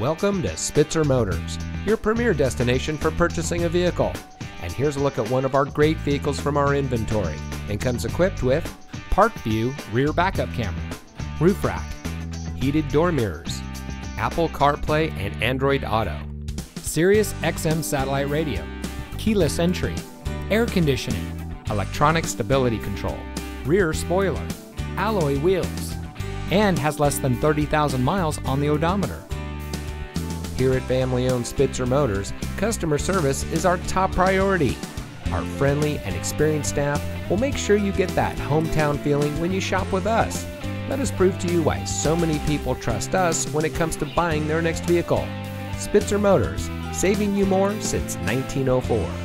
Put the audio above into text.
Welcome to Spitzer Motors, your premier destination for purchasing a vehicle. And here's a look at one of our great vehicles from our inventory, and comes equipped with Park View rear backup camera, roof rack, heated door mirrors, Apple CarPlay and Android Auto, Sirius XM satellite radio, keyless entry, air conditioning, electronic stability control, rear spoiler, alloy wheels, and has less than 30,000 miles on the odometer. Here at family-owned Spitzer Motors, customer service is our top priority. Our friendly and experienced staff will make sure you get that hometown feeling when you shop with us. Let us prove to you why so many people trust us when it comes to buying their next vehicle. Spitzer Motors, saving you more since 1904.